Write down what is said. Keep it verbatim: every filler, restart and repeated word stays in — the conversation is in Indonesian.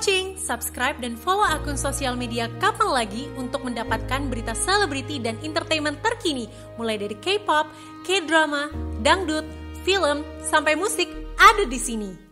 watching. Subscribe dan follow akun sosial media Kapan Lagi untuk mendapatkan berita selebriti dan entertainment terkini, mulai dari K-pop, K-drama, dangdut, film, sampai musik ada di sini.